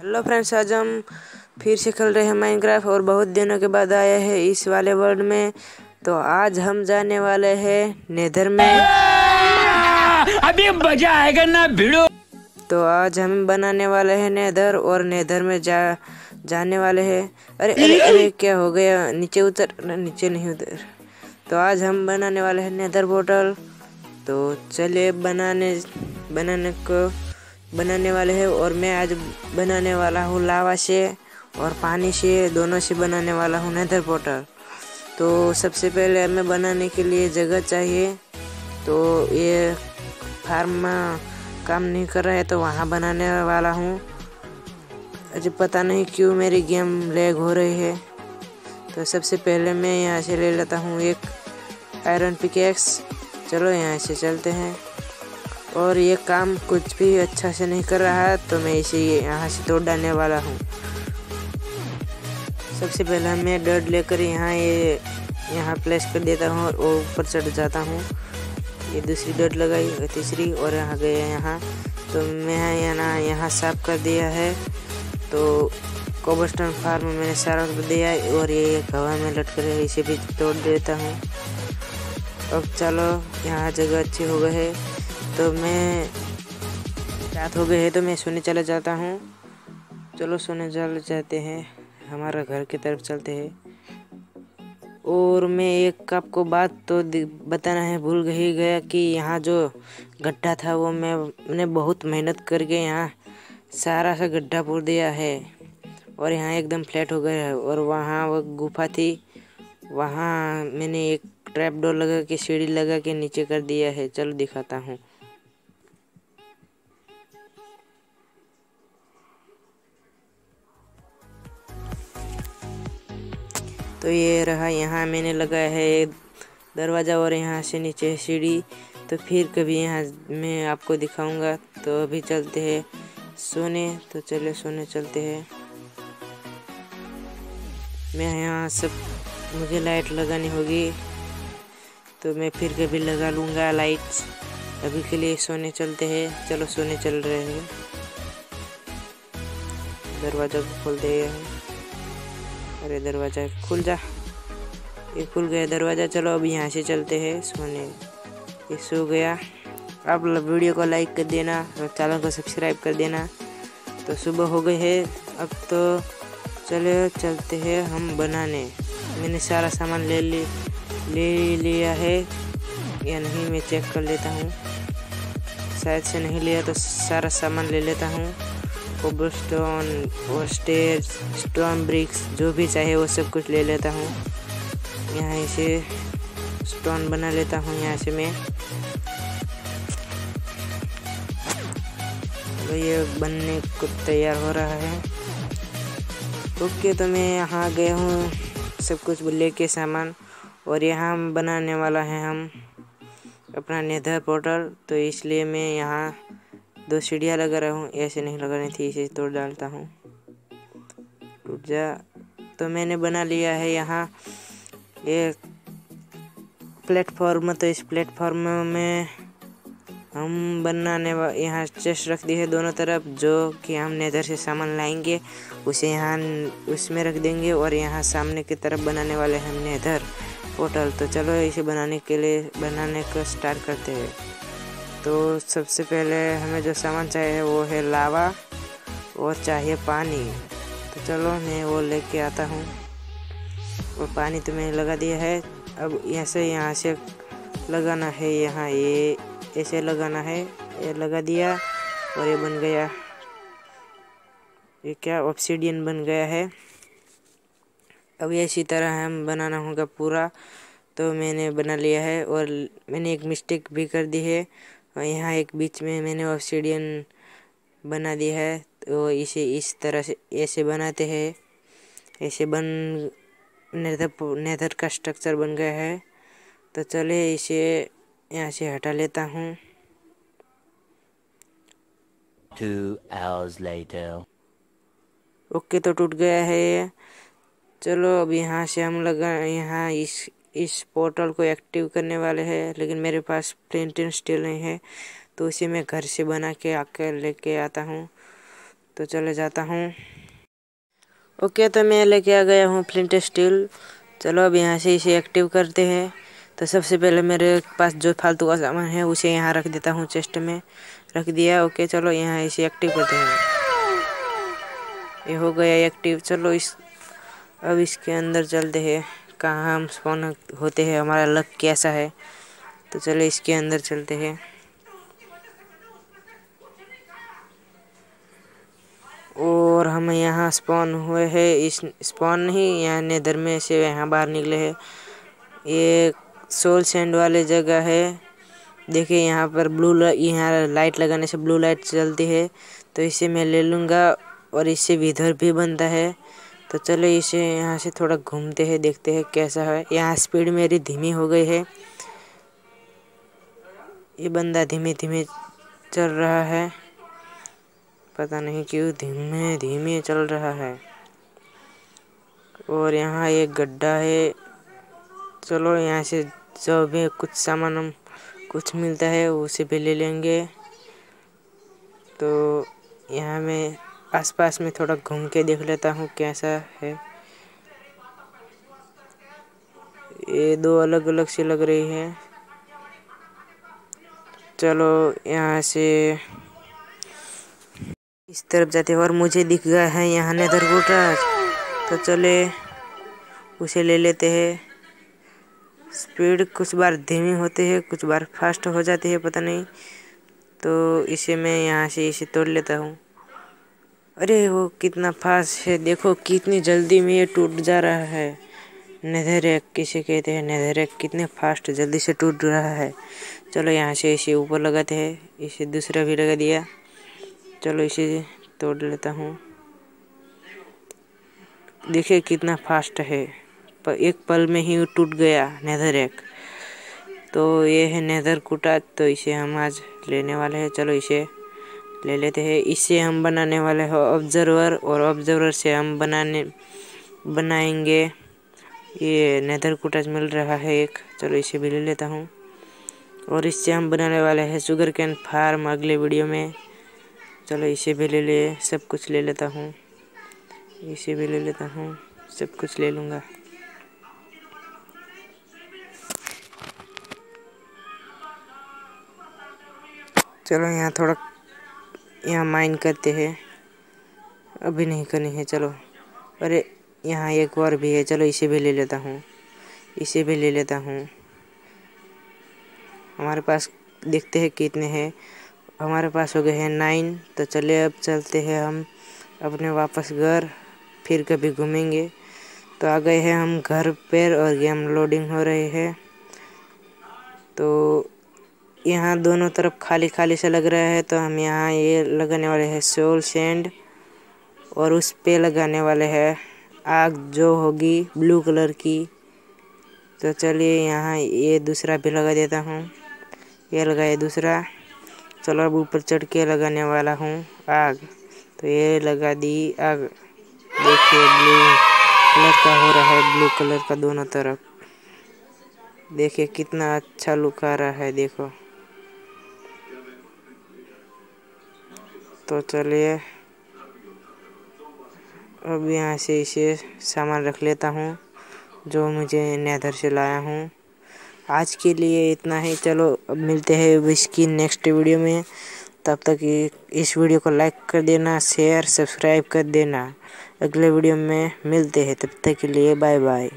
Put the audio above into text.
Hello friends, आज हम फिर से खेल रहे हैं माइनक्राफ्ट और बहुत दिनों के बाद आए हैं इस वाले वर्ल्ड में। तो आज हम जाने वाले हैं नेदर में। अभी मजा आएगा ना भिड़ो। तो आज हम बनाने वाले हैं नेदर और नेदर में जाने वाले हैं। अरे अरे अरे क्या हो गया, नीचे उतर, नीचे नहीं उतर। तो आज हम बनाने वाले हैं नेदर पोर्टल। तो चलिए बनाने वाले हैं। और मैं आज बनाने वाला हूँ लावा से और पानी से, दोनों से बनाने वाला हूँ नेदर पोर्टल। तो सबसे पहले हमें बनाने के लिए जगह चाहिए। तो ये फार्म काम नहीं कर रहा है तो वहाँ बनाने वाला हूँ। अरे पता नहीं क्यों मेरी गेम लैग हो रही है। तो सबसे पहले मैं यहाँ से ले लेता हूँ एक आयरन पिकेक्स। चलो यहाँ से चलते हैं। और ये काम कुछ भी अच्छा से नहीं कर रहा है तो मैं इसे यहाँ से तोड़ डालने वाला हूँ। सबसे पहले मैं डर्ट लेकर यहाँ प्लेस कर देता हूँ और ऊपर चढ़ जाता हूँ। ये दूसरी डर्ट लगाई, तीसरी, और यहाँ गया। यहाँ तो मैं यहाँ साफ कर दिया है। तो कोबलस्टोन फार्म मैंने सारा कर दिया और ये हवा में लटक रही है, इसे भी तोड़ देता हूँ। अब चलो यहाँ जगह अच्छी हो गई है। तो मैं रात हो गई है तो मैं सोने चला जाता हूँ। चलो सोने चले जाते हैं, हमारा घर की तरफ चलते हैं। और मैं एक कप को बात तो बताना है भूल ही गया कि यहाँ जो गड्ढा था वो मैंने बहुत मेहनत करके यहाँ सारा सा गड्ढा पूर दिया है और यहाँ एकदम फ्लैट हो गया है। और वहाँ वो गुफा थी, वहाँ मैंने एक ट्रैप डोर लगा के सीढ़ी लगा के नीचे कर दिया है। चलो दिखाता हूँ। तो ये रहा, यहाँ मैंने लगाया है दरवाज़ा और यहाँ से नीचे सीढ़ी। तो फिर कभी यहाँ मैं आपको दिखाऊंगा। तो अभी चलते हैं सोने। तो चलो सोने चलते हैं। मैं यहाँ सब, मुझे लाइट लगानी होगी तो मैं फिर कभी लगा लूँगा लाइट्स। अभी के लिए सोने चलते हैं। चलो सोने चल रहे हैं। दरवाज़ा को खोल दे। अरे दरवाज़ा खुल जा, ये खुल गया दरवाज़ा। चलो अब यहाँ से चलते हैं सोने। ये सो गया। आप वीडियो को लाइक कर देना और चैनल को सब्सक्राइब कर देना। तो सुबह हो गई है अब। तो चलो चलते हैं हम बनाने। मैंने सारा सामान ले लिया है या नहीं, मैं चेक कर लेता हूँ। शायद से नहीं लिया तो सारा सामान ले लेता हूँ। कोबलस्टोन और स्टेयर्स, स्टोन ब्रिक्स, जो भी चाहिए वो सब कुछ ले लेता हूँ। यहाँ से स्टोन बना लेता हूँ। यहाँ से मैं तो ये बनने को तैयार हो रहा है। ओके, तो मैं यहाँ गया हूँ सब कुछ लेके सामान। और यहाँ बनाने वाला है हम अपना नेदर पोर्टल। तो इसलिए मैं यहाँ दो सीढ़ियाँ लगा रहा हूँ। ऐसे नहीं लगानी थी, इसे तोड़ डालता हूँ। टूट जा। तो मैंने बना लिया है यहाँ एक प्लेटफॉर्म। तो इस प्लेटफॉर्म में हम बनाने यहाँ चेस्ट रख दी है दोनों तरफ, जो कि हम नेदर से सामान लाएंगे उसे यहाँ उसमें रख देंगे। और यहाँ सामने की तरफ बनाने वाले हम नेदर पोर्टल। तो चलो इसे बनाने का स्टार्ट करते हैं। तो सबसे पहले हमें जो सामान चाहिए वो है लावा और चाहिए पानी। तो चलो मैं वो लेके आता हूँ। और पानी तो मैंने लगा दिया है। अब यहाँ से लगाना है। यहाँ ये ऐसे लगाना है। ये लगा दिया और ये बन गया। ये क्या ऑब्सिडियन बन गया है। अब इसी तरह हम बनाना होगा पूरा। तो मैंने बना लिया है। और मैंने एक मिस्टेक भी कर दी है। और यहाँ एक बीच में मैंने ऑब्सिडियन बना दी है। तो इसे इस तरह से ऐसे बनाते हैं। ऐसे नेदर का स्ट्रक्चर बन गया है। तो चले इसे यहाँ से हटा लेता हूँ। 2 hours later। ओके, तो टूट गया है ये। चलो अब यहाँ से हम यहाँ इस पोर्टल को एक्टिव करने वाले हैं। लेकिन मेरे पास फ्लिंट एंड स्टील नहीं है तो उसे मैं घर से बना के आकर लेके आता हूँ। तो चले जाता हूँ। ओके तो मैं लेके आ गया हूँ फ्लिंट स्टील। चलो अब यहाँ से इसे एक्टिव करते हैं। तो सबसे पहले मेरे पास जो फालतू का सामान है उसे यहाँ रख देता हूँ, चेस्ट में रख दिया। ओके चलो यहाँ इसे एक्टिव करते हैं। ये हो गया एक्टिव। चलो अब इसके अंदर चलते हैं, कहाँ हम स्पॉन होते हैं, हमारा लक कैसा है। तो चलो इसके अंदर चलते हैं। और हम यहाँ स्पॉन हुए हैं, इस स्पॉन नहीं, यहाँ नेदर में से यहाँ बाहर निकले हैं। ये सोल सैंड वाले जगह है। देखिए यहाँ पर यहाँ लाइट लगाने से ब्लू लाइट चलती है, तो इसे मैं ले लूँगा और इससे विधर भी बनता है। तो चलो इसे यहाँ से थोड़ा घूमते हैं, देखते हैं कैसा है। यहाँ स्पीड मेरी धीमी हो गई है, ये बंदा धीमे धीमे चल रहा है, पता नहीं क्यों धीमे धीमे चल रहा है। और यहाँ एक गड्ढा है। चलो यहाँ से जो भी कुछ सामान हम कुछ मिलता है उसे भी ले लेंगे। तो यहाँ मैं आसपास में थोड़ा घूम के देख लेता हूँ कैसा है। ये दो अलग अलग सी लग रही है। चलो यहाँ से इस तरफ जाते और मुझे दिख गया है यहाँ नेदर क्वार्ट्ज। तो चले उसे ले लेते हैं। स्पीड कुछ बार धीमी होती है, कुछ बार फास्ट हो जाती है, पता नहीं। तो इसे मैं यहाँ से इसे तोड़ लेता हूँ। अरे वो कितना फास्ट है, देखो कितनी जल्दी में ये टूट जा रहा है। नेदर रैक किसे कहते हैं, नेदर रैक कितने फास्ट जल्दी से टूट रहा है। चलो यहाँ से इसे ऊपर लगाते हैं, इसे दूसरा भी लगा दिया। चलो इसे तोड़ लेता हूँ। देखिए कितना फास्ट है, एक पल में ही टूट गया नेदर रैक। तो ये है नेदर क्वार्ट्ज, तो इसे हम आज लेने वाले हैं। चलो इसे ले लेते हैं। इससे हम बनाने वाले हैं ऑब्जर्वर, और ऑब्जर्वर से हम बनाएंगे ये नेदर क्वार्ट्ज मिल रहा है एक। चलो इसे भी ले लेता हूँ। और इससे हम बनाने वाले हैं सुगरकेन फार्म अगले वीडियो में। चलो इसे भी ले ले, सब कुछ ले लेता हूँ, इसे भी ले लेता हूँ, सब कुछ ले लूँगा। चलो यहाँ थोड़ा यहाँ माइन करते हैं, अभी नहीं करनी है। चलो अरे यहाँ एक और भी है, चलो इसे भी ले लेता हूँ, इसे भी ले लेता हूँ। हमारे पास देखते हैं कितने हैं, हमारे पास हो गए हैं 9। तो चले अब चलते हैं हम अपने वापस घर, फिर कभी घूमेंगे। तो आ गए हैं हम घर पर और गेम लोडिंग हो रही है। तो यहाँ दोनों तरफ खाली खाली सा लग रहा है, तो हम यहाँ ये लगाने वाले हैं सोल सैंड, और उस पे लगाने वाले हैं आग जो होगी ब्लू कलर की। तो चलिए यहाँ ये दूसरा भी लगा देता हूँ, ये लगाए दूसरा। चलो अब ऊपर चढ़ के लगाने वाला हूँ आग। तो ये लगा दी आग, देखिए ब्लू कलर का हो रहा है, ब्लू कलर का दोनों तरफ। देखिए कितना अच्छा लुक आ रहा है, देखो। तो चलिए अब यहाँ से इसे सामान रख लेता हूँ जो मुझे नेदर से लाया हूँ। आज के लिए इतना ही। चलो अब मिलते हैं इसकी नेक्स्ट वीडियो में। तब तक इस वीडियो को लाइक कर देना, शेयर सब्सक्राइब कर देना। अगले वीडियो में मिलते हैं, तब तक के लिए बाय बाय।